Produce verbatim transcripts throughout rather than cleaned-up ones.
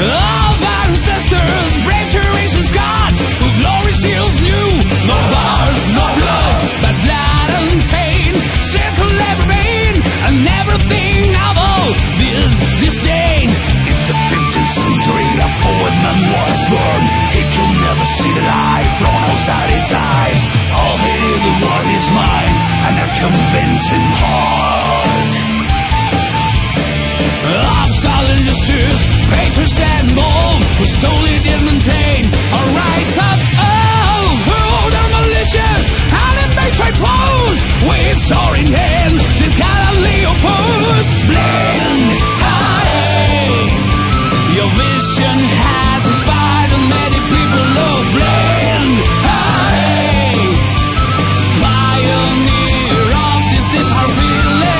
All of our ancestors, brave generations, gods, whose glory seals new. No bars, no blood, but blood untamed. Sinful never vain, and everything novel will disdain. In the fifteenth century, a poor man was born. He could never see the light from outside his eyes. All he knew the world is mine, and I convince him hard. Absolute losers, painters and mold, who solely did maintain our rights of all, who are malicious and in betrayed foes, with sword in hand, did gallantly oppose. Blind eye, your vision has inspired many people of blind eye, pioneer of this deep heart feeling.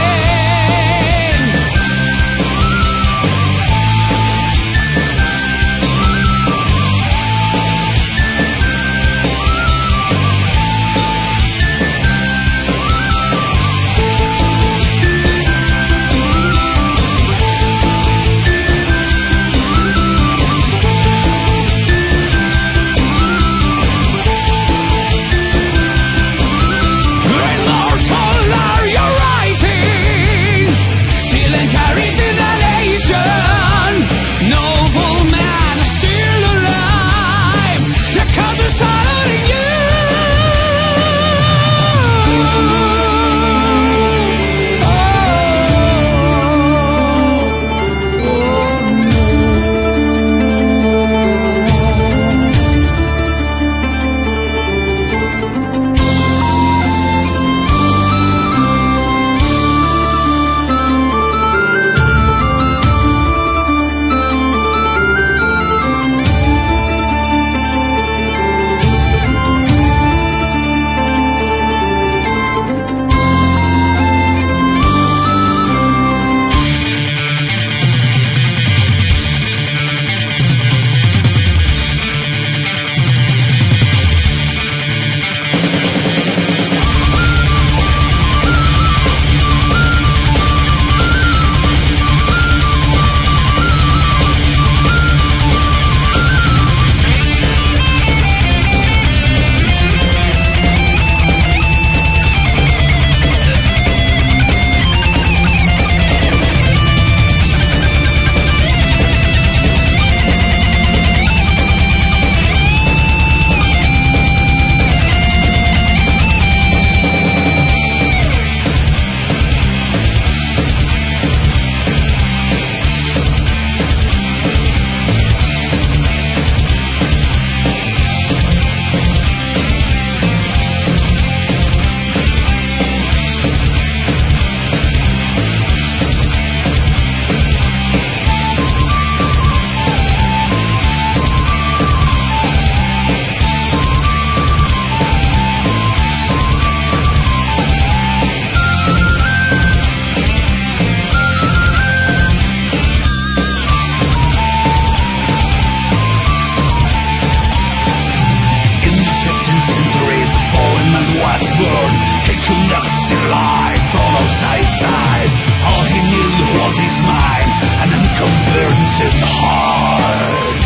Hard.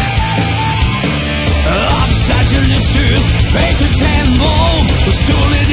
Of such illusions, painted and bold, who stolen.